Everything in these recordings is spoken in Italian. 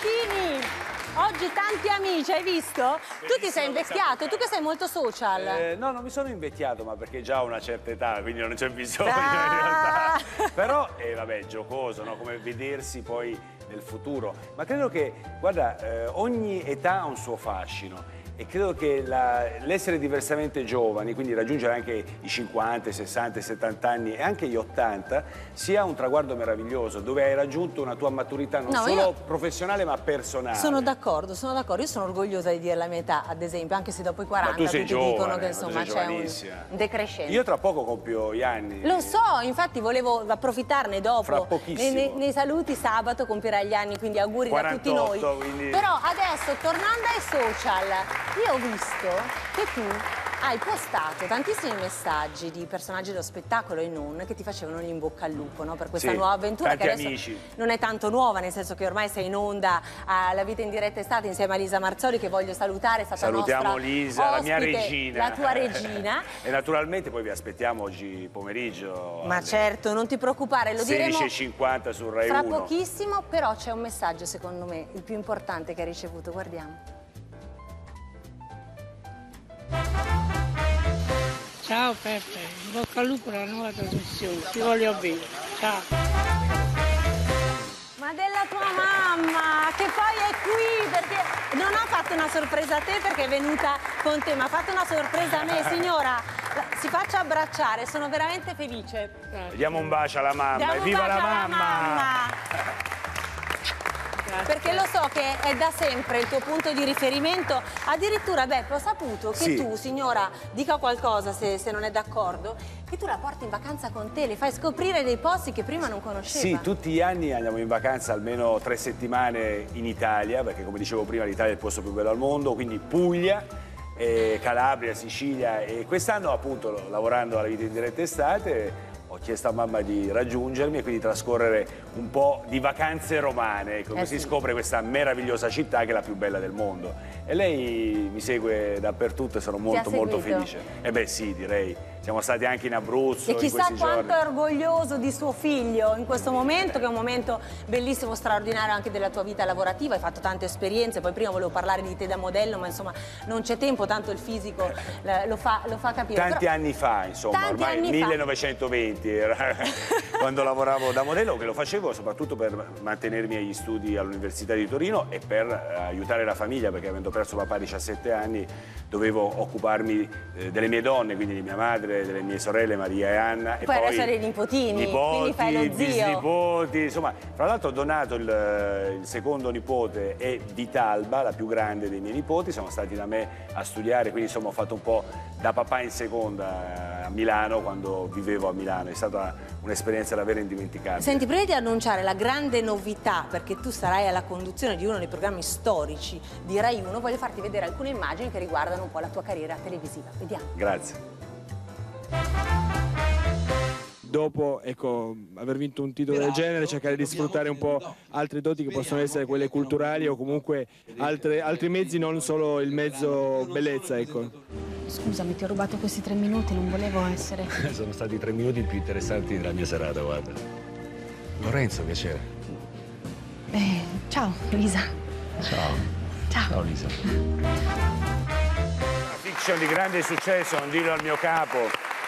Martini, oggi tanti amici, hai visto? Bellissimo, tu ti sei invecchiato, tu che sei molto social. No, non mi sono invecchiato, ma perché già ho una certa età, quindi non c'è bisogno in realtà. Però, vabbè, giocoso, no? Come vedersi poi nel futuro. Ma credo che, guarda, ogni età ha un suo fascino. E credo che l'essere diversamente giovani, quindi raggiungere anche i 50, i 60, i 70 anni e anche gli 80, sia un traguardo meraviglioso, dove hai raggiunto una tua maturità non solo professionale ma personale. Sono d'accordo, io sono orgogliosa di dire la mia età, ad esempio, anche se dopo i 40 tu sei giovane, dicono che insomma c'è un decrescente. Io tra poco compio gli anni. Lo so, infatti volevo approfittarne dopo. Fra pochissimo. Nei saluti sabato compirà gli anni, quindi auguri 48, da tutti noi. Quindi... Però adesso, tornando ai social... Io ho visto che tu hai postato tantissimi messaggi di personaggi dello spettacolo e non, che ti facevano in bocca al lupo, no? Per questa nuova avventura che adesso non è tanto nuova, nel senso che ormai sei in onda alla Vita in diretta estate insieme a Lisa Marzoli, che voglio salutare, è stata Salutiamo Lisa, la mia regina. La tua regina. E naturalmente poi vi aspettiamo oggi pomeriggio. Ma certo, non ti preoccupare, lo diremo 16:50 su Rai 1. Fra pochissimo, però c'è un messaggio secondo me il più importante che hai ricevuto, guardiamo. Ciao Peppe, in bocca al lupo alla nuova trasmissione, ti voglio bene, ciao. Ma della tua mamma, che poi è qui, perché non ha fatto una sorpresa a te perché è venuta con te, ma ha fatto una sorpresa a me, signora, si faccia abbracciare, sono veramente felice. Diamo un bacio alla mamma, evviva la mamma! Perché lo so che è da sempre il tuo punto di riferimento, addirittura Beppe ho saputo che tu, signora, dica qualcosa se non è d'accordo, che tu la porti in vacanza con te, le fai scoprire dei posti che prima non conosceva. Sì, tutti gli anni andiamo in vacanza almeno 3 settimane in Italia, perché come dicevo prima l'Italia è il posto più bello al mondo, quindi Puglia, Calabria, Sicilia, e quest'anno appunto lavorando alla Vita in diretta estate ho chiesto a mamma di raggiungermi e quindi trascorrere un po' di vacanze romane, come si scopre questa meravigliosa città che è la più bella del mondo. E lei mi segue dappertutto e sono molto molto felice. E beh sì, direi. Siamo stati anche in Abruzzo. E chissà quanto è orgoglioso di suo figlio in questo momento, che è un momento bellissimo, straordinario anche della tua vita lavorativa. Hai fatto tante esperienze, poi prima volevo parlare di te da modello, ma insomma non c'è tempo, tanto il fisico lo fa capire. Tanti anni fa, insomma, ormai 1920 era quando lavoravo da modello, che lo facevo soprattutto per mantenermi agli studi all'Università di Torino e per aiutare la famiglia, perché avendo perso papà a 17 anni dovevo occuparmi delle mie donne, quindi di mia madre, delle mie sorelle Maria e Anna, poi adesso dei nipotini, quindi fai lo zio, bisnipoti, insomma. Fra l'altro ho donato il secondo nipote e Vitalba, la più grande dei miei nipoti, sono stati da me a studiare, quindi insomma ho fatto un po' da papà in seconda a Milano, quando vivevo a Milano. È stata un'esperienza davvero indimenticabile. Senti, prima di annunciare la grande novità, perché tu sarai alla conduzione di uno dei programmi storici di Rai 1, voglio farti vedere alcune immagini che riguardano un po' la tua carriera televisiva. Vediamo. Grazie. Dopo, ecco, aver vinto un titolo del genere, cercare di sfruttare un po' altre doti che possono essere quelle culturali o comunque altri mezzi, non solo il mezzo bellezza, ecco. Scusami, ti ho rubato questi 3 minuti, non volevo essere... Sono stati i 3 minuti più interessanti della mia serata, guarda. Lorenzo, piacere. Ciao, Lisa. Ciao. Ciao. Ciao, Lisa. Una fiction di grande successo, un Dillo al mio capo,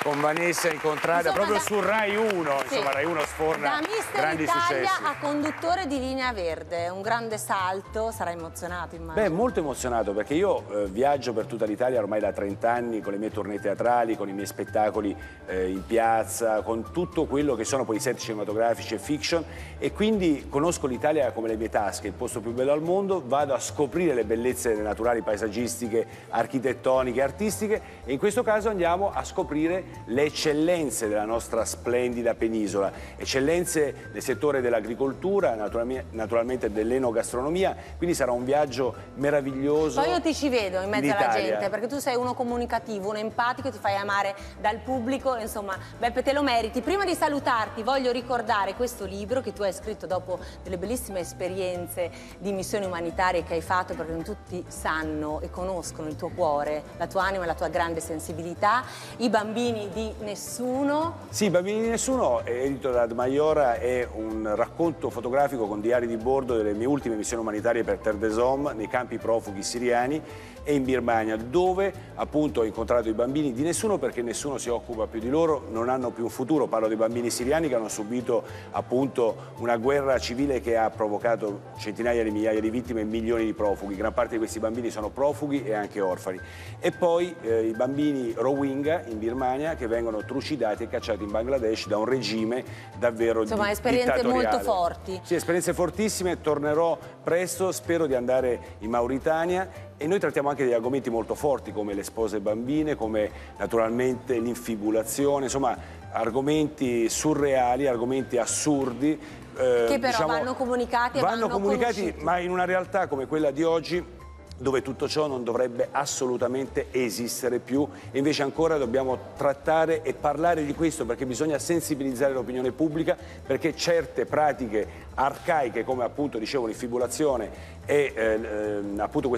con Vanessa incontrata proprio su Rai 1, insomma Rai 1 sforna grandi successi. Da Mister Italia a conduttore di Linea Verde, un grande salto, sarà emozionato immagino. Beh, molto emozionato, perché io viaggio per tutta l'Italia ormai da 30 anni con le mie tournée teatrali, con i miei spettacoli in piazza, con tutto quello che sono poi i set cinematografici e fiction, e quindi conosco l'Italia come le mie tasche, il posto più bello al mondo, vado a scoprire le bellezze naturali, paesaggistiche, architettoniche, artistiche, e in questo caso andiamo a scoprire le eccellenze della nostra splendida penisola, eccellenze nel settore dell'agricoltura, naturalmente dell'enogastronomia, quindi sarà un viaggio meraviglioso. Poi io ti ci vedo in mezzo alla gente, perché tu sei uno comunicativo, uno empatico, ti fai amare dal pubblico, insomma Beppe te lo meriti. Prima di salutarti voglio ricordare questo libro che tu hai scritto dopo delle bellissime esperienze di missioni umanitarie che hai fatto, perché non tutti sanno e conoscono il tuo cuore, la tua anima e la tua grande sensibilità. I bambini Bambini di nessuno. Sì, Bambini di nessuno, edito da Ad Maiora, è un racconto fotografico con diari di bordo delle mie ultime missioni umanitarie per Terre des Hommes, nei campi profughi siriani e in Birmania, dove appunto ho incontrato i bambini di nessuno perché nessuno si occupa più di loro, non hanno più un futuro. Parlo dei bambini siriani che hanno subito appunto una guerra civile che ha provocato centinaia di migliaia di vittime e milioni di profughi. Gran parte di questi bambini sono profughi e anche orfani. E poi i bambini Rohingya in Birmania che vengono trucidati e cacciati in Bangladesh da un regime davvero dittatoriale. Insomma, esperienze molto forti. Sì, esperienze fortissime. Tornerò presto, spero di andare in Mauritania. E noi trattiamo anche degli argomenti molto forti come le spose bambine, come naturalmente l'infibulazione, insomma argomenti surreali, argomenti assurdi. Che però diciamo, vanno comunicati e vanno conosciuti. Ma in una realtà come quella di oggi, dove tutto ciò non dovrebbe assolutamente esistere più, e invece ancora dobbiamo trattare e parlare di questo perché bisogna sensibilizzare l'opinione pubblica, perché certe pratiche arcaiche come appunto dicevo l'infibulazione e appunto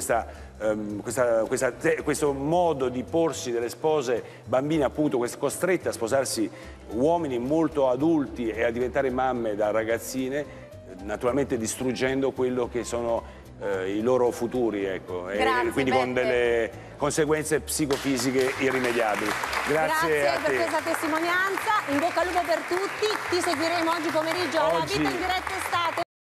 questo modo di porsi delle spose bambine appunto costrette a sposarsi uomini molto adulti e a diventare mamme da ragazzine, naturalmente distruggendo quello che sono i loro futuri, ecco. Grazie, e quindi con delle conseguenze psicofisiche irrimediabili. Grazie per questa testimonianza, in bocca al lupo per tutti, ti seguiremo oggi pomeriggio alla Vita in diretta estate.